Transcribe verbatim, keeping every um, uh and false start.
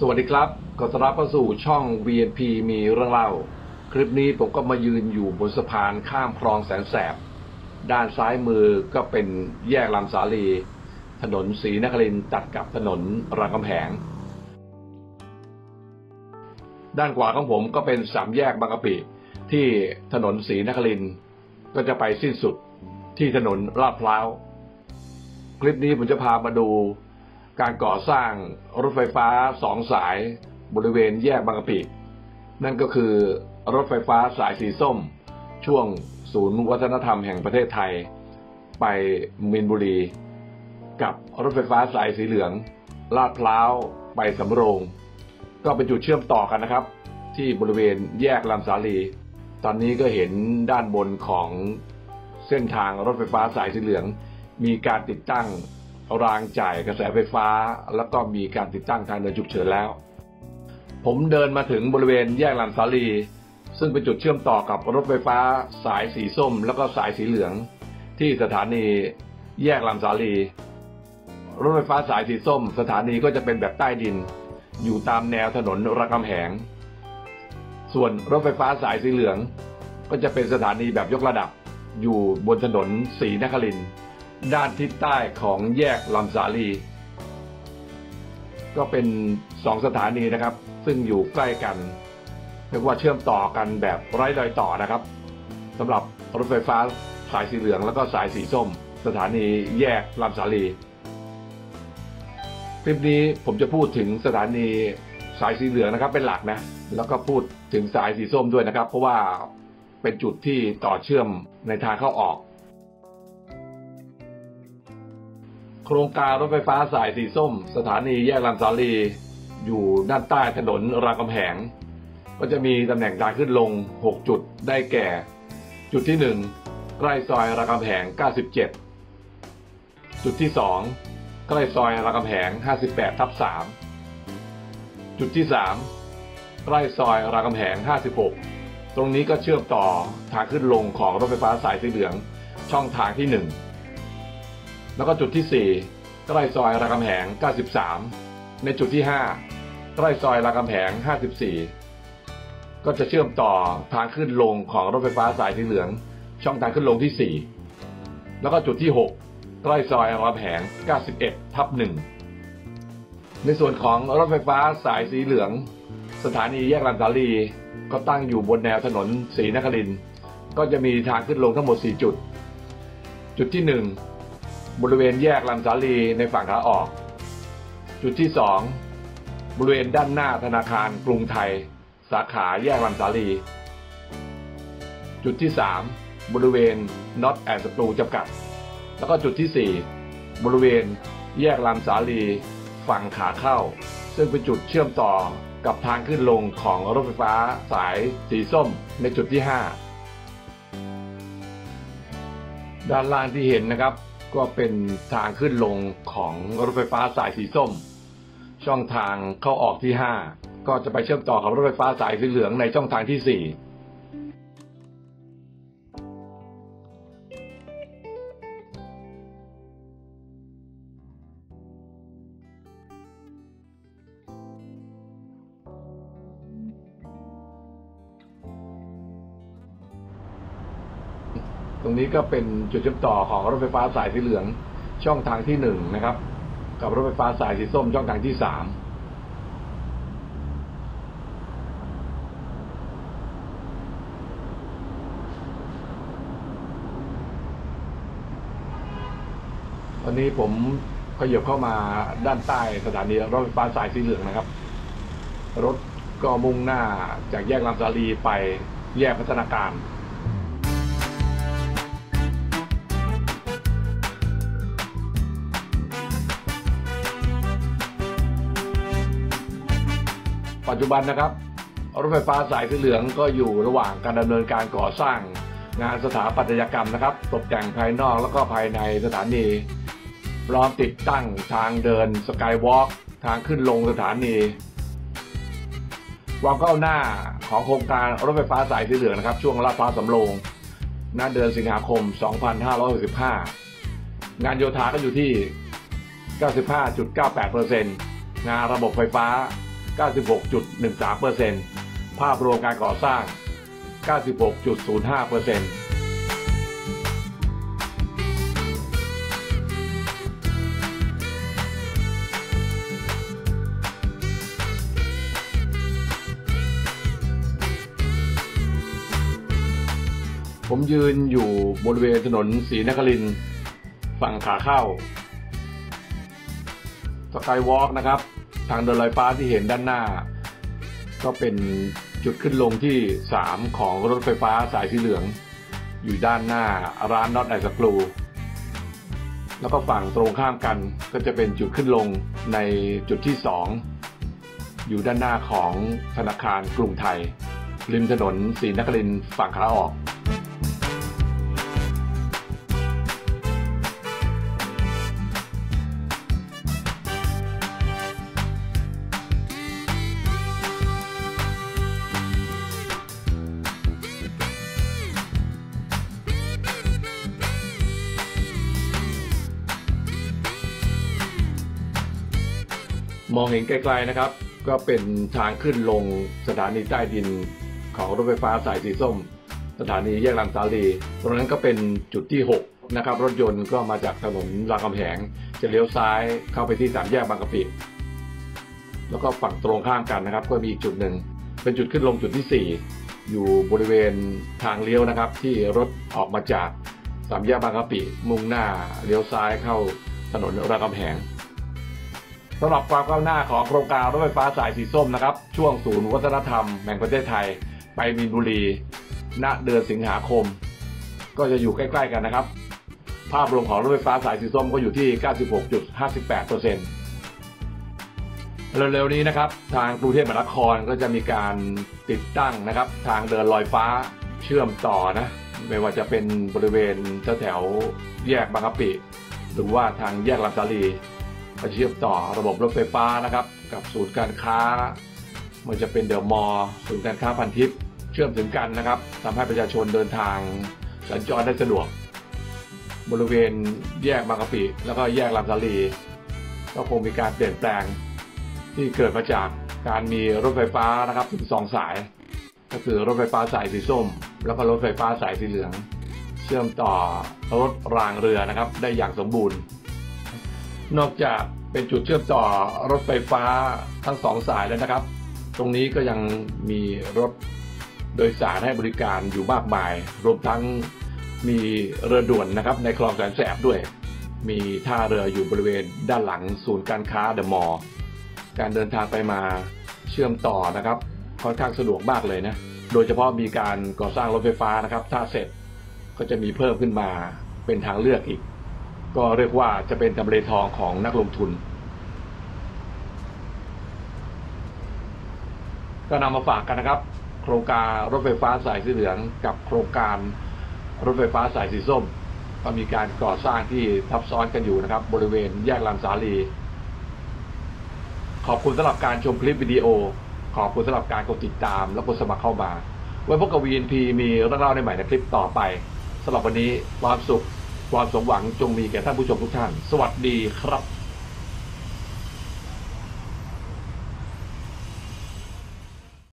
สวัสดีครับขอต้อนรับเข้าสู่ช่อง วี เอ็น พี มีเรื่องเล่าคลิปนี้ผมก็มายืนอยู่บนสะพานข้ามคลองแสนแสบด้านซ้ายมือก็เป็นแยกลำสาลีถนนศรีนครินทร์ตัดกับถนนรามคำแหงด้านขวาของผมก็เป็นสามแยกบางกะปิที่ถนนศรีนครินทร์ก็จะไปสิ้นสุดที่ถนนลาดพร้าวคลิปนี้ผมจะพามาดูการก่อสร้างรถไฟฟ้าสองสายบริเวณแยกบางกะปินั่นก็คือรถไฟฟ้าสายสีส้มช่วงศูนย์วัฒนธรรมแห่งประเทศไทยไปมีนบุรีกับรถไฟฟ้าสายสีเหลืองลาดพร้าวไปสำโรงก็เป็นจุดเชื่อมต่อกันนะครับที่บริเวณแยกลำสาลีตอนนี้ก็เห็นด้านบนของเส้นทางรถไฟฟ้าสายสีเหลืองมีการติดตั้งรางจ่ายกระแสไฟฟ้าแล้วก็มีการติดตั้งทางเดินฉุกเฉินแล้วผมเดินมาถึงบริเวณแยกลำสาลีซึ่งเป็นจุดเชื่อมต่อกับรถไฟฟ้าสายสีส้มแล้วก็สายสีเหลืองที่สถานีแยกลำสาลีรถไฟฟ้าสายสีส้มสถานีก็จะเป็นแบบใต้ดินอยู่ตามแนวถนนรามคำแหงส่วนรถไฟฟ้าสายสีเหลืองก็จะเป็นสถานีแบบยกระดับอยู่บนถนนศรีนครินทร์ด้านทิศใต้ของแยกลำสาลีก็เป็นสองสถานีนะครับซึ่งอยู่ใกล้กันเรียกว่าเชื่อมต่อกันแบบไร้รอยต่อนะครับสำหรับรถไฟฟ้าสายสีเหลืองแล้วก็สายสีส้มสถานีแยกลำสาลีคลิปนี้ผมจะพูดถึงสถานีสายสีเหลืองนะครับเป็นหลักนะแล้วก็พูดถึงสายสีส้มด้วยนะครับเพราะว่าเป็นจุดที่ต่อเชื่อมในทางเข้าออกโครงการรถไฟฟ้าสายสีส้มสถานีแยกลำสาลีอยู่ด้านใต้ถนนรามคำแหงก็จะมีตำแหน่งทางขึ้นลงหกจุดได้แก่จุดที่หนึ่งใกล้ซอยรามคำแหงเก้าสิบเจ็ดจุดที่สองใกล้ซอยรามคำแหง ห้าสิบแปดทับสาม จุดที่สามใกล้ซอยรามคำแหงห้าสิบหกตรงนี้ก็เชื่อมต่อทางขึ้นลงของรถไฟฟ้าสายสีเหลืองช่องทางที่หนึ่งแล้วก็จุดที่สี่ใกล้ซอยรามคำแหงเก้าสิบสามในจุดที่ห้าใกล้ซอยรามคำแหงห้าสิบสี่ก็จะเชื่อมต่อทางขึ้นลงของรถไฟฟ้าสายสีเหลืองช่องทางขึ้นลงที่สี่แล้วก็จุดที่หกใกล้ซอยรามคำแหง เก้าสิบเอ็ดทับหนึ่ง ในส่วนของรถไฟฟ้าสายสีเหลืองสถานีแยกลำสาลีก็ตั้งอยู่บนแนวถนนศรีนครินทร์ก็จะมีทางขึ้นลงทั้งหมดสี่จุดจุดที่หนึ่งบริเวณแยกลำสาลีในฝั่งขาออกจุดที่สองบริเวณด้านหน้าธนาคารกรุงไทยสาขาแยกลำสาลีจุดที่สามบริเวณน็อตแอนด์สตูจำกัดแล้วก็จุดที่สี่บริเวณแยกลำสาลีฝั่งขาเข้าซึ่งเป็นจุดเชื่อมต่อกับทางขึ้นลงของรถไฟฟ้าสายสีส้มในจุดที่ห้าด้านล่างที่เห็นนะครับก็เป็นทางขึ้นลงของรถไฟฟ้าสายสีส้มช่องทางเข้าออกที่ห้าก็จะไปเชื่อมต่อกับรถไฟฟ้าสายสีเหลืองในช่องทางที่สี่ตรงนี้ก็เป็นจุดเชื่อมต่อของรถไฟฟ้าสายสีเหลืองช่องทางที่หนึ่งนะครับกับรถไฟฟ้าสายสีส้มช่องทางที่สามตอนนี้ผมขยับเข้ามาด้านใต้สถานีรถไฟฟ้าสายสีเหลืองนะครับรถก็มุ่งหน้าจากแยกลำสาลีไปแยกพัฒนาการปัจจุบันนะครับรถไฟฟ้าสายสีเหลืองก็อยู่ระหว่างการดำเนินการก่อสร้างงานสถาปัตยกรรมนะครับตกแต่งภายนอกแล้วก็ภายในสถานีพร้อมติดตั้งทางเดินสกายวอล์กทางขึ้นลงสถานีความก้าวหน้าของโครงการรถไฟฟ้าสายสีเหลืองนะครับช่วงลาดพร้าวสำโรงณเดือนสิงหาคม สองพันห้าร้อยหกสิบห้างานโยธาก็อยู่ที่ เก้าสิบห้าจุดเก้าแปดเปอร์เซ็นต์ งานระบบไฟฟ้า เก้าสิบหกจุดหนึ่งสามเปอร์เซ็นต์ ภาพรวมการก่อสร้าง เก้าสิบหกจุดศูนย์ห้าเปอร์เซ็นต์ผมยืนอยู่บริเวณถนนศรีนครินทร์ฝั่งขาเข้าสกายวอล์กนะครับทางเดินลอยฟ้าที่เห็นด้านหน้าก็เป็นจุดขึ้นลงที่สามของรถไฟฟ้าสายสีเหลืองอยู่ด้านหน้าร้านน็อตไอสกรูแล้วก็ฝั่งตรงข้ามกันก็จะเป็นจุดขึ้นลงในจุดที่สองอยู่ด้านหน้าของธนาคารกรุงไทยริมถนนศรีนครินทร์ฝั่งขาออกมองเห็นไกลๆนะครับก็เป็นทางขึ้นลงสถานีใต้ดินของรถไฟฟ้าสายสีส้มสถานีแยกลำสาลีตรงนั้นก็เป็นจุดที่หกนะครับรถยนต์ก็มาจากถนนรามคำแหงจะเลี้ยวซ้ายเข้าไปที่สามแยกบางกะปิแล้วก็ฝั่งตรงข้ามกันนะครับก็มีอีกจุดหนึ่งเป็นจุดขึ้นลงจุดที่สี่อยู่บริเวณทางเลี้ยวนะครับที่รถออกมาจากสามแยกบางกะปิมุ่งหน้าเลี้ยวซ้ายเข้าถนนรามคำแหงสำหรับความก้าวหน้าของโครงการรถไฟฟ้าสายสีส้มนะครับช่วงศูนย์วัฒนธรรมแห่งประเทศไทยไปมีนบุรีณเดือนสิงหาคมก็จะอยู่ใกล้ๆกันนะครับภาพรวมของรถไฟฟ้าสายสีส้มก็อยู่ที่ เก้าสิบหกจุดห้าแปดเปอร์เซ็นต์ เร็วๆนี้นะครับทางกรุงเทพมหานครก็จะมีการติดตั้งนะครับทางเดินลอยฟ้าเชื่อมต่อนะไม่ว่าจะเป็นบริเวณแถวแยกบางกะปิหรือว่าทางแยกลำสาลีเชื่อมต่อระบบรถไฟฟ้านะครับกับศูนย์การค้ามันจะเป็นเดอะมอลล์ศูนย์การค้าพันทิพย์เชื่อมถึงกันนะครับทำให้ประชาชนเดินทางสัญจรได้สะดวกบริเวณแยกบางกะปิแล้วก็แยกลำสาลีก็คงมีการเปลี่ยนแปลงที่เกิดมาจากการมีรถไฟฟ้านะครับถึงสองสายก็คือรถไฟฟ้าสายสีส้มแล้วก็รถไฟฟ้าสายสีเหลืองเชื่อมต่อรถรางเรือนะครับได้อย่างสมบูรณ์นอกจากเป็นจุดเชื่อมต่อรถไฟฟ้าทั้งสองสายแล้วนะครับตรงนี้ก็ยังมีรถโดยสารให้บริการอยู่มากมายรวมทั้งมีเรือด่วนนะครับในคลองแสนแสบด้วยมีท่าเรืออยู่บริเวณด้านหลังศูนย์การค้าเดอะมอลล์การเดินทางไปมาเชื่อมต่อนะครับค่อนข้างสะดวกมากเลยนะโดยเฉพาะมีการก่อสร้างรถไฟฟ้านะครับถ้าเสร็จก็จะมีเพิ่มขึ้นมาเป็นทางเลือกอีกก็เรียกว่าจะเป็นทำเลทองของนักลงทุนก็นำมาฝากกันนะครับโครงการรถไฟฟ้าสายสีเหลืองกับโครงการรถไฟฟ้าสายสีส้มก็มีการก่อสร้างที่ทับซ้อนกันอยู่นะครับบริเวณแยกลำสาลีขอบคุณสำหรับการชมคลิปวิดีโอขอบคุณสำหรับการกดติดตามและกดสมัครเข้ามาไว้พบกับ วี เอ็น พี มีเรื่องเล่าในใหม่ในคลิปต่อไปสำหรับวันนี้ความสุขความสมหวังจงมีแก่ท่านผู้ชมทุกท่านสวัสดีครับ